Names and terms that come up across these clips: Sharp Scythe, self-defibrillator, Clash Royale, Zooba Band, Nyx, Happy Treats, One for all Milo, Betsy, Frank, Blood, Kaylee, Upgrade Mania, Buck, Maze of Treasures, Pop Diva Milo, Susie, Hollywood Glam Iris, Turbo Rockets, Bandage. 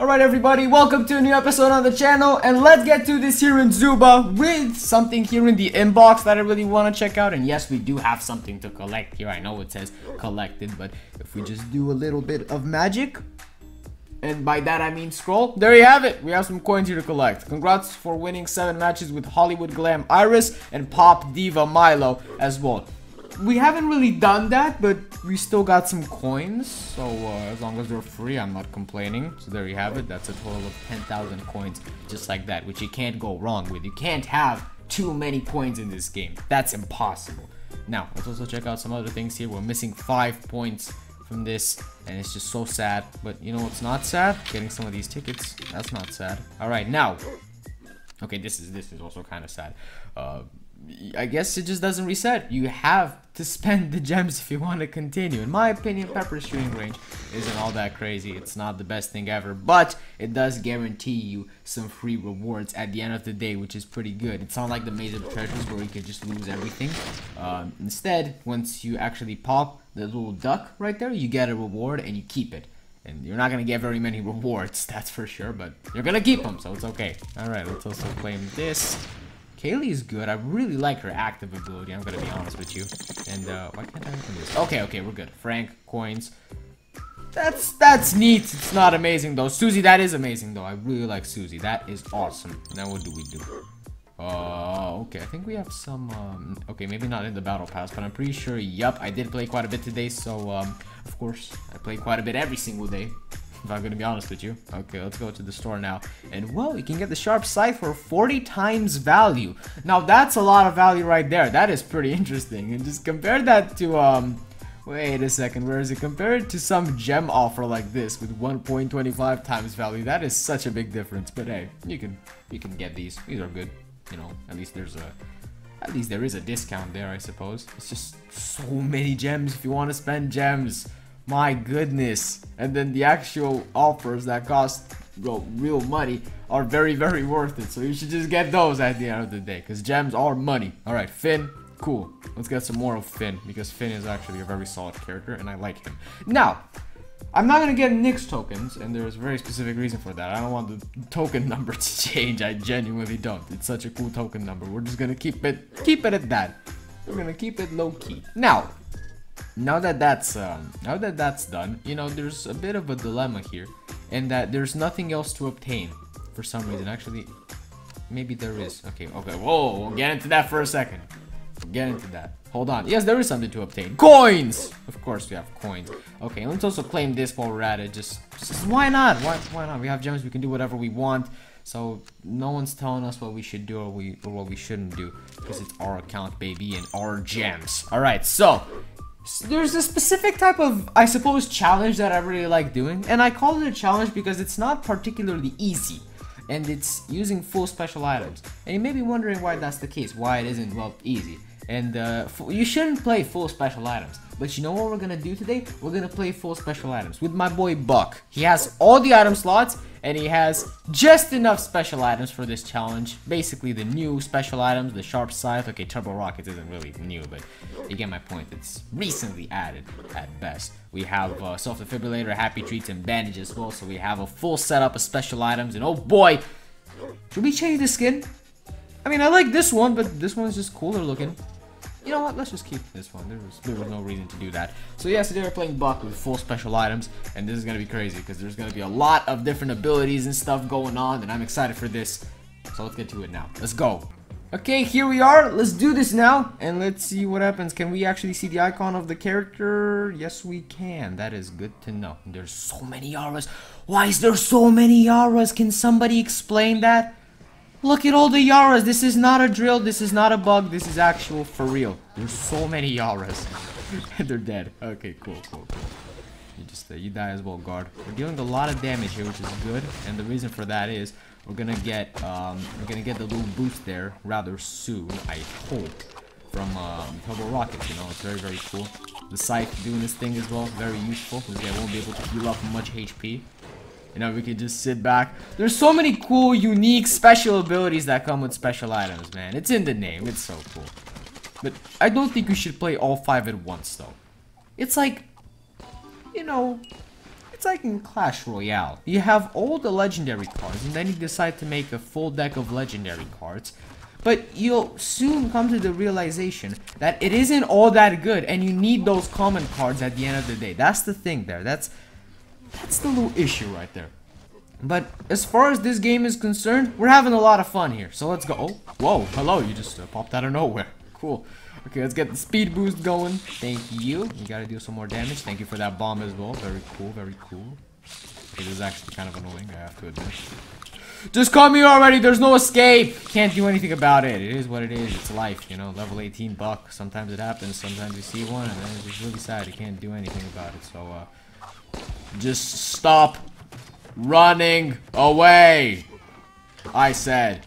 Alright everybody, welcome to a new episode on the channel, and let's get to this here in Zooba with something here in the inbox that I really want to check out. And yes, we do have something to collect here. I know it says collected, but if we just do a little bit of magic, and by that I mean scroll, there you have it. We have some coins here to collect. Congrats for winning 7 matches with Hollywood Glam Iris and Pop Diva Milo as well. We haven't really done that, but we still got some coins, so as long as they're free, I'm not complaining. So there you have it. That's a total of 10,000 coins just like that, which you can't go wrong with. You can't have too many coins in this game. That's impossible. Now, let's also check out some other things here. We're missing 5 points from this, and it's just so sad. But you know what's not sad? Getting some of these tickets. That's not sad. All right, now. Okay, this is also kind of sad. I guess it just doesn't reset. You have to spend the gems if you want to continue. In my opinion, pepper shooting range isn't all that crazy. It's not the best thing ever, but it does guarantee you some free rewards at the end of the day, which is pretty good. It's not like the Maze of Treasures where you could just lose everything. Instead, once you actually pop the little duck right there, you get a reward and you keep it. And you're not going to get very many rewards, that's for sure, but you're going to keep them, so it's okay. Alright, let's also claim this. Kaylee is good. I really like her active ability, I'm gonna be honest with you. And why can't I open this? Okay, we're good. Frank, coins. That's neat. It's not amazing though. Susie, that is amazing though. I really like Susie. That is awesome. Now what do we do? Okay, I think we have some okay, maybe not in the battle pass, but I'm pretty sure, yup, I did play quite a bit today, so of course I play quite a bit every single day, if I'm gonna be honest with you. Okay, let's go to the store now. And whoa, you can get the Sharp Scythe for 40 times value. Now that's a lot of value right there. That is pretty interesting. And just compare that to wait a second, where is it? Compared to some gem offer like this with 1.25 times value. That is such a big difference. But hey, you can get these. These are good. You know, at least there is a discount there, I suppose. It's just so many gems if you want to spend gems. My goodness. And then the actual offers that cost real money are very, very worth it. So you should just get those at the end of the day, because gems are money. Alright, Finn. Cool. Let's get some more of Finn, because Finn is actually a very solid character and I like him. Now, I'm not going to get Nyx tokens, and there's a very specific reason for that. I don't want the token number to change. I genuinely don't. It's such a cool token number. We're just going to keep it at that. We're going to keep it low-key. Now, now that that's done, you know, there's a bit of a dilemma here, and that there's nothing else to obtain for some reason. Actually, maybe there is. Okay, whoa, we'll get into that for a second. Get into that. Hold on. Yes, there is something to obtain. Coins! Of course we have coins. Okay, let's also claim this while we're at it. Just why not? Why not? We have gems, we can do whatever we want. So no one's telling us what we should do or what we shouldn't do, because it's our account, baby, and our gems. Alright, so there's a specific type of, I suppose, challenge that I really like doing, and I call it a challenge because it's not particularly easy, and it's using full special items. And you may be wondering why that's the case, why it isn't, well, easy. And you shouldn't play full special items, but you know what we're gonna do today? We're gonna play full special items with my boy Buck. He has all the item slots, and he has just enough special items for this challenge. Basically the new special items, the Sharp Scythe. Okay, Turbo Rockets isn't really new, but you get my point. It's recently added at best. We have self-defibrillator, Happy Treats, and Bandage as well, so we have a full setup of special items. And oh boy, should we change the skin? I mean, I like this one, but this one's just cooler looking. You know what, let's just keep this one. There was no reason to do that. So yes, today we're playing Buck with full special items, and this is gonna be crazy because there's gonna be a lot of different abilities and stuff going on, and I'm excited for this. So let's get to it now. Let's go. Okay, here we are. Let's do this now, and let's see what happens. Can we actually see the icon of the character? Yes, we can. That is good to know. There's so many auras. Why is there so many auras? Can somebody explain that? Look at all the Yaras. This is not a drill, this is not a bug, this is actual for real. There's so many Yaras. They're dead. Okay, cool. You just, you die as well, guard. We're dealing a lot of damage here, which is good. And the reason for that is, we're gonna get the little boost there rather soon, I hope. From Turbo Rockets, you know, it's very, very cool. The Scythe doing this thing as well, very useful, because they won't be able to heal up much HP. You know, we could just sit back. There's so many cool, unique, special abilities that come with special items, man. It's in the name. It's so cool. But I don't think you should play all 5 at once, though. It's like, you know, it's It's like in Clash Royale. You have all the legendary cards, and then you decide to make a full deck of legendary cards. But you'll soon come to the realization that it isn't all that good, and you need those common cards at the end of the day. That's the thing there. That's the little issue right there. But as far as this game is concerned, we're having a lot of fun here. So let's go. Oh, whoa, hello. You just popped out of nowhere. Cool. Okay, let's get the speed boost going. Thank you. You gotta do some more damage. Thank you for that bomb as well. Very cool, very cool. It is actually kind of annoying, I have to admit. Just come here already. There's no escape. Can't do anything about it. It is what it is. It's life, you know. Level 18 Buck. Sometimes it happens. Sometimes you see one, and then it's really sad. You can't do anything about it. So, just stop running away. I said.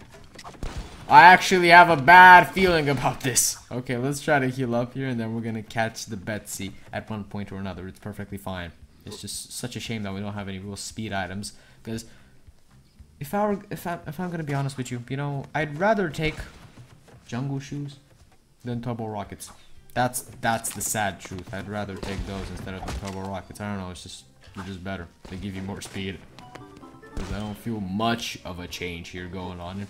I actually have a bad feeling about this. Okay, let's try to heal up here, and then we're gonna catch the Betsy at one point or another. It's perfectly fine. It's just such a shame that we don't have any real speed items, because if I'm gonna be honest with you, you know, I'd rather take jungle shoes than turbo rockets. That's the sad truth. I'd rather take those instead of the turbo rockets. I don't know. It's just they're just better. They give you more speed. Because I don't feel much of a change here going on, and it's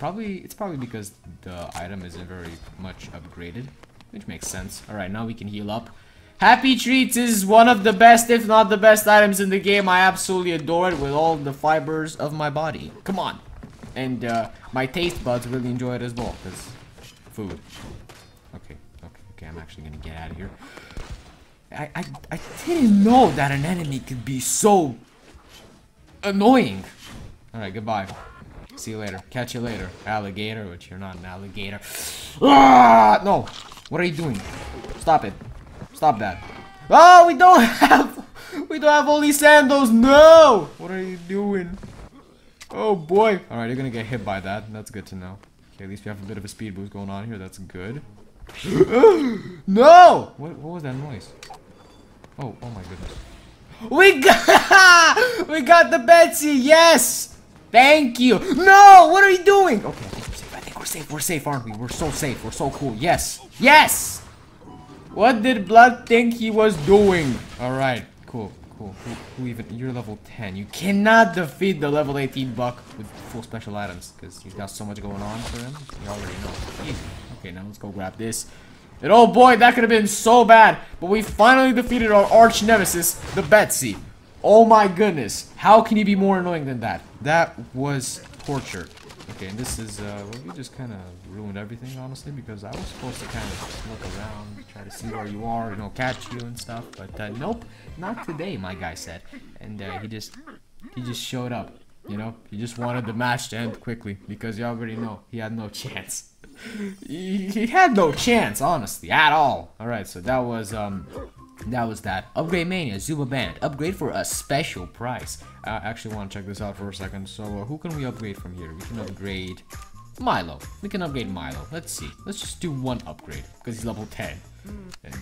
probably because the item isn't very much upgraded, which makes sense. All right, now we can heal up. Happy Treats is one of the best, if not the best, items in the game. I absolutely adore it with all the fibers of my body. Come on, and my taste buds really enjoy it as well, because food. Okay. I'm actually gonna get out of here. I didn't know that an enemy could be so annoying. Alright, goodbye. See you later. Catch you later, alligator, which you're not an alligator. Ah, no. What are you doing? Stop it. Stop that. Oh, we don't have only sandals. No. What are you doing? Oh, boy. Alright, you're going to get hit by that. That's good to know. Okay, at least we have a bit of a speed boost going on here. That's good. No. What was that noise? Oh my goodness. We got the Betsy. Yes. Thank you. No, what are you doing? Okay, I think we're safe, aren't we? We're so safe. We're so cool. Yes. Yes. What did Blood think he was doing? All right. Cool. Who even? You're level 10. You cannot defeat the level 18 Buck with full special items because he's got so much going on for him. You already know. Easy. Okay, now let's go grab this. And oh boy, that could have been so bad. But we finally defeated our arch nemesis, the Betsy. Oh my goodness. How can you be more annoying than that? That was torture. Okay, and this is, well, we just kind of ruined everything, honestly, because I was supposed to kind of just look around, try to see where you are, you know, catch you and stuff, but, nope, not today, my guy said, and, he just showed up, you know, he just wanted the match to end quickly, because you already know, he had no chance. He had no chance, honestly, at all. Alright, so that was that. Upgrade Mania, Zooba Band. Upgrade for a special price. I actually want to check this out for a second. So, who can we upgrade from here? We can upgrade Milo. We can upgrade Milo. Let's see. Let's just do one upgrade, because he's level 10. And,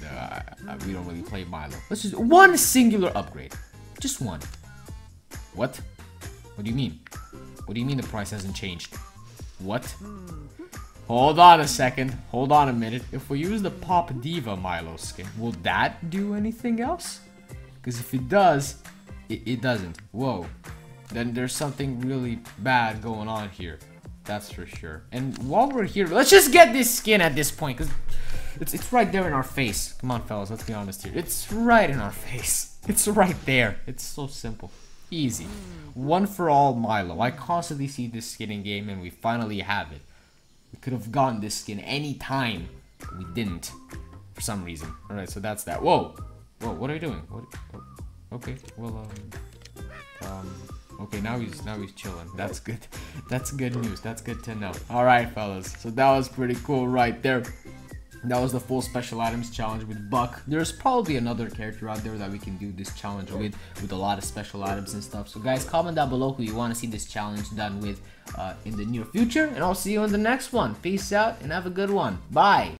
we don't really play Milo. Let's just one singular upgrade. Just one. What? What do you mean? What do you mean the price hasn't changed? What? Hold on a second. Hold on a minute. If we use the Pop Diva Milo skin, will that do anything else? Because if it does, it doesn't. Whoa. Then there's something really bad going on here. That's for sure. And while we're here, let's just get this skin at this point. Because it's right there in our face. Come on, fellas. Let's be honest here. It's right in our face. It's right there. It's so simple. Easy. One for all Milo. I constantly see this skin in game and we finally have it. We could have gotten this skin any time. We didn't. For some reason. Alright, so that's that. Whoa! Whoa, what are you doing? What? Okay, well, okay, now he's chilling. That's good. That's good news. That's good to know. Alright, fellas. So that was pretty cool right there. That was the full special items challenge with Buck. There's probably another character out there that we can do this challenge with a lot of special items and stuff. So guys, comment down below who you want to see this challenge done with in the near future. And I'll see you in the next one. Peace out and have a good one. Bye.